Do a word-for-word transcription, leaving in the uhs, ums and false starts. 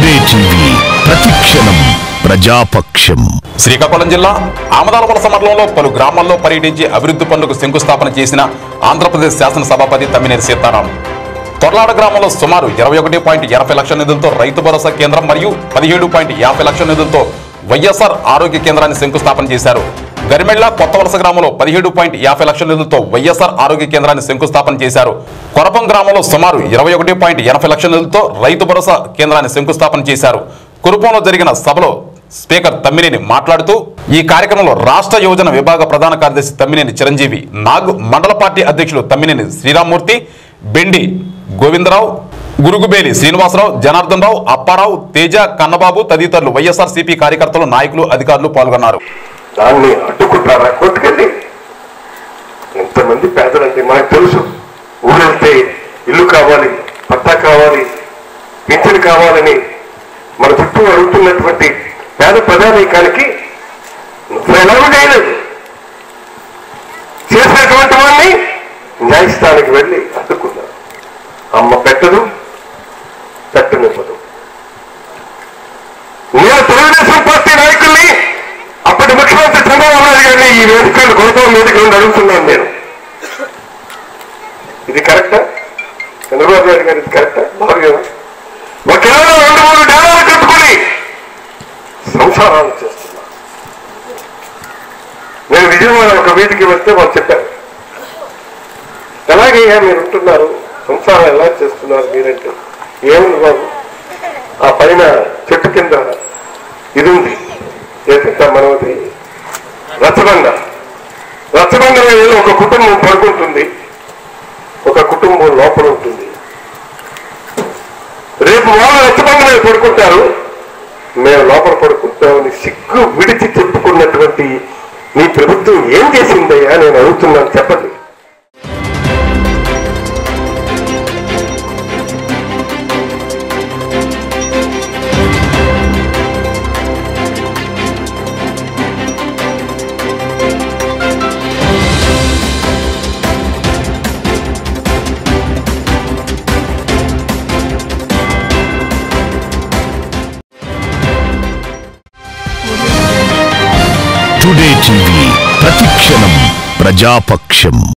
Today TV ప్రతిక్షణం ప్రజాపక్షం. శ్రీకాకుళం జిల్లా ఆమదాలవలస మండలంలో పలు గ్రామాల్లో పర్యటించి అభివృద్ధి పనులకు శంకుస్థాపన చేసిన ఆంధ్రప్రదేశ్ శాసనసభాపతి తమ్మినేని సీతారాం కొట్లాడ గ్రామంలో సుమారు ఇరవై ఒకటి పాయింట్ ఎనభై లక్షల నిధులతో రైతు భరోసా కేంద్రం మరియు పదిహేడు పాయింట్ యాభై లక్షల నిధులతో వైఎస్ఆర్ ఆరోగ్య కేంద్రాన్ని శంకుస్థాపన చేశారు. గరిమెళ్ల కొత్త వలస గ్రామంలో పదిహేడు పాయింట్ యాభై లక్షల నిధులతో వైఎస్ఆర్ ఆరోగ్య కేంద్రాన్ని శంకుస్థాపన చేశారు. కొరపం గ్రామంలో సుమారు ఇరవై ఒకటి పాయింట్ ఎనభై లక్షల నిధులతో రైతు భరోసా కేంద్రాన్ని శంకుస్థాపన చేశారు. కురుపంలో జరిగిన సభలో స్పీకర్ తమ్మినేని మాట్లాడుతూ ఈ కార్యక్రమంలో రాష్ట్ర యోజన విభాగ ప్రధాన కార్యదర్శి తమ్మినేని చిరంజీవి, నాగ్ మండల పార్టీ అధ్యక్షులు తమ్మినేని శ్రీరామమూర్తి, బెండి గోవిందరావు, గురుగుబేలి శ్రీనివాసరావు, జనార్ధనరావు, అప్పారావు, తేజ, కన్నబాబు తదితరులు వైఎస్ఆర్సీపీ కార్యకర్తలు, నాయకులు, అధికారులు పాల్గొన్నారు. దాన్ని అడ్డుకుంటారా? కోర్టుకెళ్ళి ఎంతమంది పేదలంటే మనకు తెలుసు. ఊరు వెళ్తే ఇల్లు కావాలి, పట్టా కావాలి, పింఛను కావాలని మన చుట్టూ అడుగుతున్నటువంటి పేద ప్రజానీకానికి చేయలేదు. చేసినటువంటి వాడిని న్యాయస్థానానికి వెళ్ళి అడ్డుకున్నారు. అమ్మ పెట్టదు, పెట్టనివ్వదు. నేను తెలుగుదేశం పార్టీ నాయకుల్ని, అప్పటి ముఖ్యమంత్రి చంద్రబాబు నాయుడు గారిని ఈ వేదికలు గౌతవం మీదకి ఉండి అడుగుతున్నాను నేను, ఇది కరెక్టా? చంద్రబాబు నాయుడు గారు ఇది కరెక్టా? బాగుంది. ఒకవేళ రెండు మూడు డాలర్లు కట్టుకుని సంసారాలు చేస్తున్నా. నేను విజయవాడ ఒక వీధికి వస్తే వాళ్ళు చెప్పారు, ఎలాగే మీరు ఉంటున్నారు, సంసారం ఎలా చేస్తున్నారు మీరంటే, ఏముంది బాబు ఆ పైన చెట్టు కింద ఇది ఉంది, ఏదంటే మనది రచ్చబండ. రచ్చబండలో ఒక కుటుంబం పడుకుంటుంది, ఒక కుటుంబం లోపల ఉంటుంది. రేపు వాళ్ళు రచ్చబండ మీద పడుకుంటారు, మేము లోపల పడుకుంటామని సిగ్గు విడిచి చెప్పుకున్నటువంటి మీ ప్రభుత్వం ఏం చేసిందయ్యా నేను అడుగుతున్నాను, చెప్పండి. టుడే టీవీ ప్రతిక్షణం ప్రజాపక్షం.